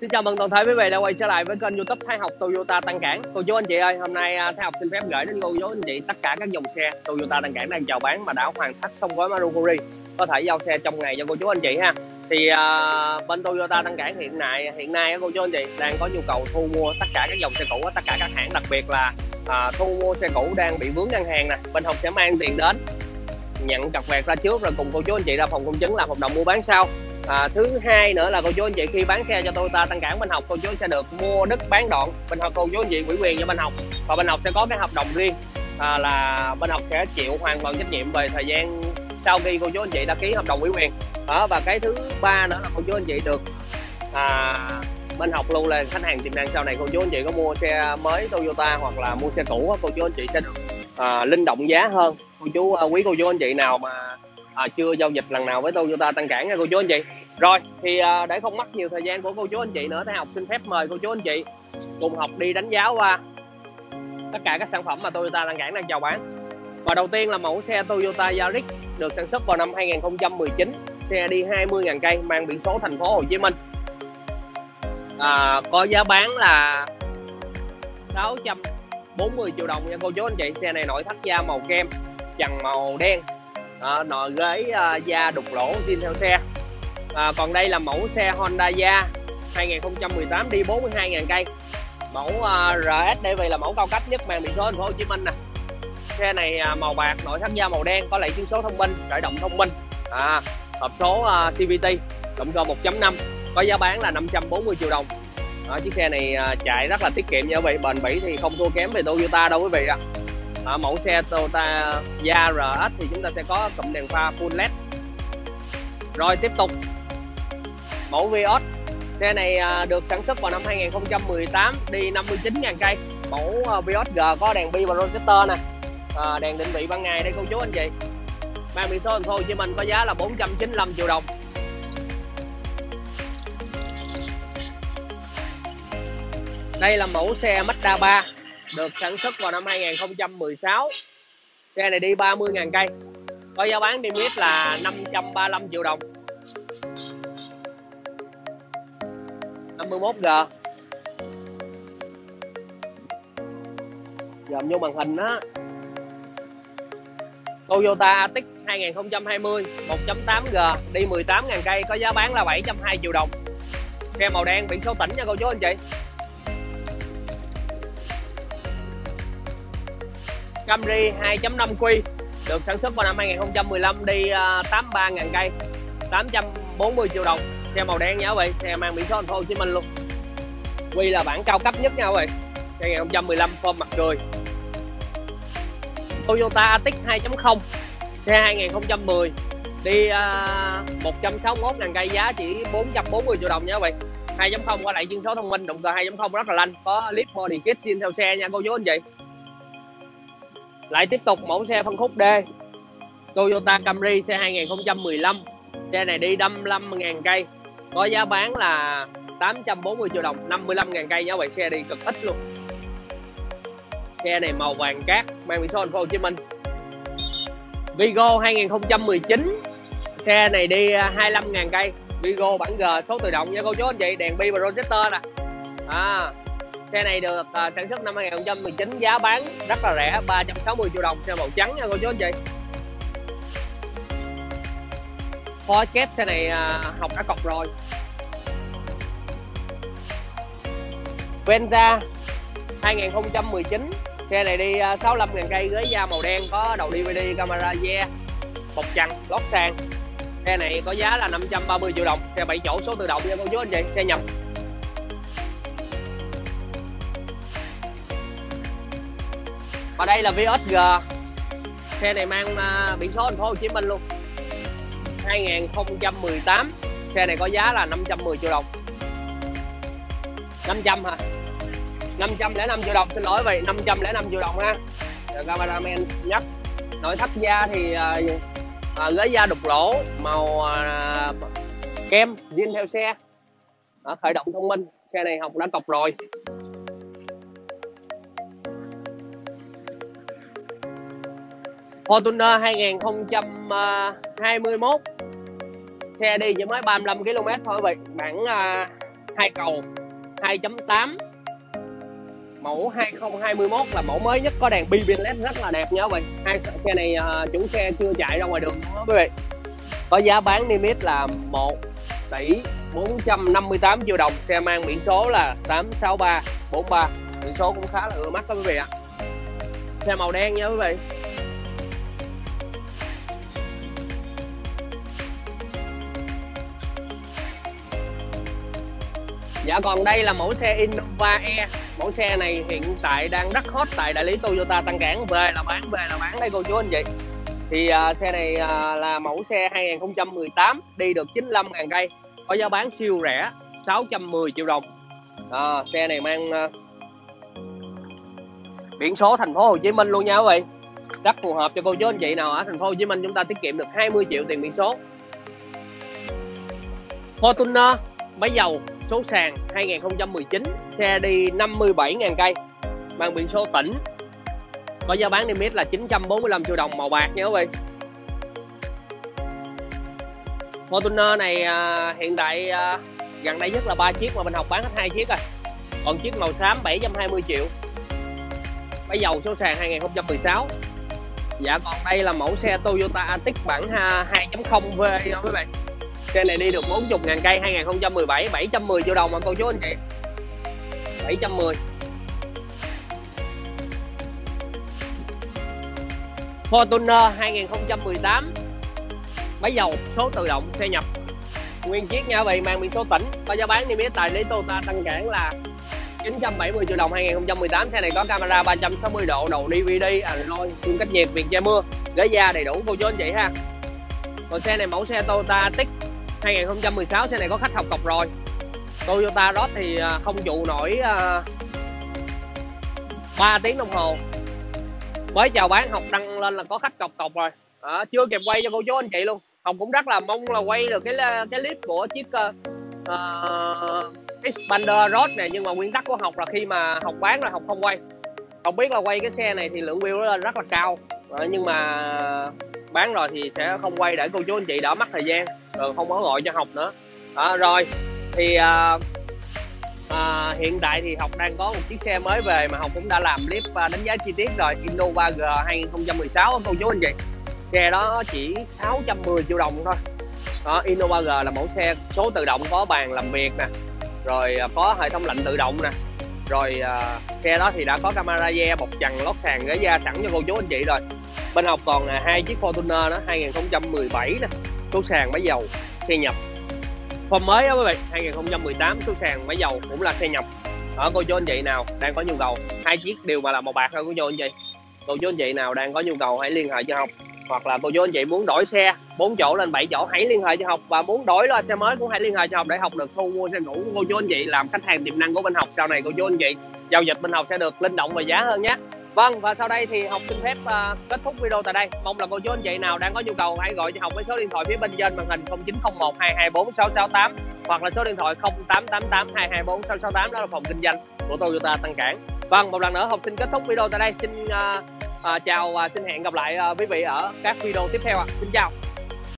Xin chào mừng toàn thể quý vị đã quay trở lại với kênh YouTube Thái Học Toyota Tân Cảng. Cô chú anh chị ơi, hôm nay Thái Học xin phép gửi đến cô chú anh chị tất cả các dòng xe Toyota Tân Cảng đang chào bán mà đã hoàn tất xong gói Maruguri, có thể giao xe trong ngày cho cô chú anh chị ha. Thì bên Toyota Tân Cảng hiện nay cô chú anh chị đang có nhu cầu thu mua tất cả các dòng xe cũ của tất cả các hãng, đặc biệt là thu mua xe cũ đang bị vướng ngân hàng nè. Bên Hồng sẽ mang tiền đến, nhận cặp vẹt ra trước rồi cùng cô chú anh chị ra phòng công chứng làm hợp đồng mua bán sau. Thứ hai nữa là cô chú anh chị khi bán xe cho Toyota Tân Cảng Bình Học, cô chú sẽ được mua đất bán đoạn. Bình Học cô chú anh chị ủy quyền cho Bình Học và Bình Học sẽ có cái hợp đồng riêng, là Bình Học sẽ chịu hoàn toàn trách nhiệm về thời gian sau khi cô chú anh chị đã ký hợp đồng ủy quyền. Và cái thứ ba nữa là cô chú anh chị được Bình Học luôn là khách hàng tiềm năng, sau này cô chú anh chị có mua xe mới Toyota hoặc là mua xe cũ, cô chú anh chị sẽ được linh động giá hơn. Cô chú quý cô chú anh chị nào mà chưa giao dịch lần nào với Toyota Tân Cảng nha cô chú anh chị. Rồi thì để không mất nhiều thời gian của cô chú anh chị nữa, Thái Học xin phép mời cô chú anh chị cùng Học đi đánh giá qua tất cả các sản phẩm mà Toyota Tân Cảng đang chào bán. Và đầu tiên là mẫu xe Toyota Yaris được sản xuất vào năm 2019, xe đi 20.000 cây, mang biển số thành phố Hồ Chí Minh, có giá bán là 640 triệu đồng nha cô chú anh chị. Xe này nội thất da màu kem, trần màu đen, nồi ghế da đục lỗ zin theo xe. Còn đây là mẫu xe Honda Jazz 2018 đi 42.000 cây, mẫu RSDV là mẫu cao cấp nhất, mang biển số thành phố Hồ Chí Minh nè. Xe này màu bạc, nội thất da màu đen, có lẫy chuyển số thông minh, khởi động thông minh, hộp số CVT, động cơ 1.5, có giá bán là 540 triệu đồng. Chiếc xe này chạy rất là tiết kiệm nha quý vị, bền bỉ thì không thua kém về Toyota đâu quý vị ạ. Mẫu xe Toyota Yaris thì chúng ta sẽ có cụm đèn pha full LED. Rồi tiếp tục mẫu Vios, xe này được sản xuất vào năm 2018, đi 59.000 cây, mẫu Vios G có đèn bi và projector nè, đèn định vị ban ngày đây cô chú anh chị, mang biển số thành phố Hồ Chí Minh, có giá là 495 triệu đồng. Đây là mẫu xe Mazda 3 được sản xuất vào năm 2016, xe này đi 30.000 cây, có giá bán niêm yết là 535 triệu đồng. 51G dòm vô màn hình đó. Toyota Altis 2020 1.8G đi 18.000 cây, có giá bán là 720 triệu đồng. Xe màu đen, biển số tỉnh nha cô chú anh chị. Camry 2.5Q được sản xuất vào năm 2015, đi 83.000 cây, 840 triệu đồng. Xe màu đen nha quý vị, xe mang biển số thành phố Hồ Chí Minh luôn. Quy là bản cao cấp nhất nha quý vị. 2015 form mặt cười. Toyota Altis 2.0, xe 2010, đi 161.000 cây, giá chỉ 440 triệu đồng nha quý vị. 2.0 qua lại chuyên số thông minh, động cơ 2.0 rất là lanh, có lip body kit zin theo xe nha cô chú anh chị. Lại tiếp tục mẫu xe phân khúc D Toyota Camry, xe 2015, xe này đi 55.000 cây, có giá bán là 840 triệu đồng. 55.000 cây nha quý vị, xe đi cực ít luôn. Xe này màu vàng cát, mang biển số thành phố Hồ Chí Minh. Vigo 2019, xe này đi 25.000 cây, Vigo bản G, số tự động nha cô chú anh chị, đèn bi và projector nè. Xe này được sản xuất năm 2019, giá bán rất là rẻ, 360 triệu đồng, xe màu trắng nha cô chú anh chị. Ford kép, xe này học đã cọc rồi. Venza 2019, xe này đi 65.000 cây, ghế da màu đen, có đầu DVD, camera rear, bọc trần, lót sàn. Xe này có giá là 530 triệu đồng, xe 7 chỗ số tự động nha cô chú anh chị, xe nhập. Và đây là Vios G, xe này mang biển số thành phố Hồ Chí Minh luôn, 2018, xe này có giá là 510 triệu đồng. 505 triệu đồng, xin lỗi vậy, 505 triệu đồng ha. Cameraman nhắc. Nội thất da thì ghế da đục lỗ, màu kem zin theo xe. Khởi động thông minh, xe này học đã cọc rồi. Fortuner 2021, xe đi chỉ mới 35 km thôi quý vị, bản 2 cầu 2.8 mẫu 2021 là mẫu mới nhất, có đèn pin LED rất là đẹp nha các bạn. Hai xe này chủ xe chưa chạy ra ngoài đường đó quý vị. Có giá bán niêm yết là 1.458 triệu đồng, xe mang biển số là 86343, biển số cũng khá là ưa mắt đó quý vị ạ. Xe màu đen nha quý vị. Dạ còn đây là mẫu xe Innova E. Mẫu xe này hiện tại đang rất hot tại đại lý Toyota Tân Cảng, về là bán đây cô chú anh chị. Thì xe này là mẫu xe 2018, đi được 95.000 cây, có giá bán siêu rẻ 610 triệu đồng. Xe này mang biển số thành phố Hồ Chí Minh luôn nha quý vị. Rất phù hợp cho cô chú anh chị nào ở thành phố Hồ Chí Minh, chúng ta tiết kiệm được 20 triệu tiền biển số. Fortuner máy dầu số sàn 2019, xe đi 57.000 cây, mang biển số tỉnh, có giá bán niêm yết là 945 triệu đồng, màu bạc nha quý vị. Fortuner này hiện tại gần đây nhất là 3 chiếc mà mình học bán hết 2 chiếc rồi. Còn chiếc màu xám 720 triệu. Máy dầu số sàn 2016. Dạ còn đây là mẫu xe Toyota Altis bản 2.0V nha quý vị. Xe này đi được 40.000 cây, 2017, 710 triệu đồng mà cô chú anh chị. 710. Fortuner 2018 máy dầu số tự động, xe nhập nguyên chiếc nha quý vị, mang biển số tỉnh, có giá bán niêm yết tại lý Toyota Tân Cảng là 970 triệu đồng, 2018. Xe này có camera 360 độ, đầu DVD, Android, khung cách nhiệt, viền che mưa, ghế da đầy đủ cô chú anh chị ha. Còn xe này mẫu xe Toyota Tích 2016, xe này có khách học cọc rồi. Toyota Road thì không trụ nổi 3 tiếng đồng hồ, mới chào bán học đăng lên là có khách cọc cọc rồi. Chưa kịp quay cho cô chú anh chị luôn. Học cũng rất là mong là quay được cái clip của chiếc Xpander Road này, nhưng mà nguyên tắc của Học là khi mà Học bán rồi Học không quay. Học biết là quay cái xe này thì lượng view nó lên rất là cao, nhưng mà bán rồi thì sẽ không quay để cô chú anh chị đỡ mất thời gian, rồi không có gọi cho Học nữa. Rồi thì hiện tại thì Học đang có một chiếc xe mới về mà Học cũng đã làm clip đánh giá chi tiết rồi, Innova G 2016 cô chú anh chị. Xe đó chỉ 610 triệu đồng thôi. Innova G là mẫu xe số tự động, có bàn làm việc nè, rồi có hệ thống lạnh tự động nè, rồi xe đó thì đã có camera da, bọc trần, lót sàn, ghế da sẵn cho cô chú anh chị rồi. Bên Học còn hai chiếc Fortuner đó 2017 nè, số sàn máy dầu, xe nhập. Form mới đó quý vị, 2018 số sàn máy dầu cũng là xe nhập. Cô chú anh chị nào đang có nhu cầu, hai chiếc đều mà là màu bạc thôi cô chú anh chị. Cô chú anh chị nào đang có nhu cầu hãy liên hệ cho Học, hoặc là cô chú anh chị muốn đổi xe 4 chỗ lên 7 chỗ hãy liên hệ cho Học, và muốn đổi lên xe mới cũng hãy liên hệ cho Học để Học được thu mua xe cũ của cô chú anh chị, làm khách hàng tiềm năng của bên Học. Sau này cô chú anh chị giao dịch bên Học sẽ được linh động và giá hơn nhé. Vâng, và sau đây thì Học xin phép kết thúc video tại đây. Mong là cô chú anh chị nào đang có nhu cầu hãy gọi cho Học với số điện thoại phía bên trên màn hình 0901224668, hoặc là số điện thoại 0888224668, đó là phòng kinh doanh của Toyota Tân Cảng. Vâng, một lần nữa Học xin kết thúc video tại đây. Xin chào và xin hẹn gặp lại quý vị ở các video tiếp theo ạ. Xin chào.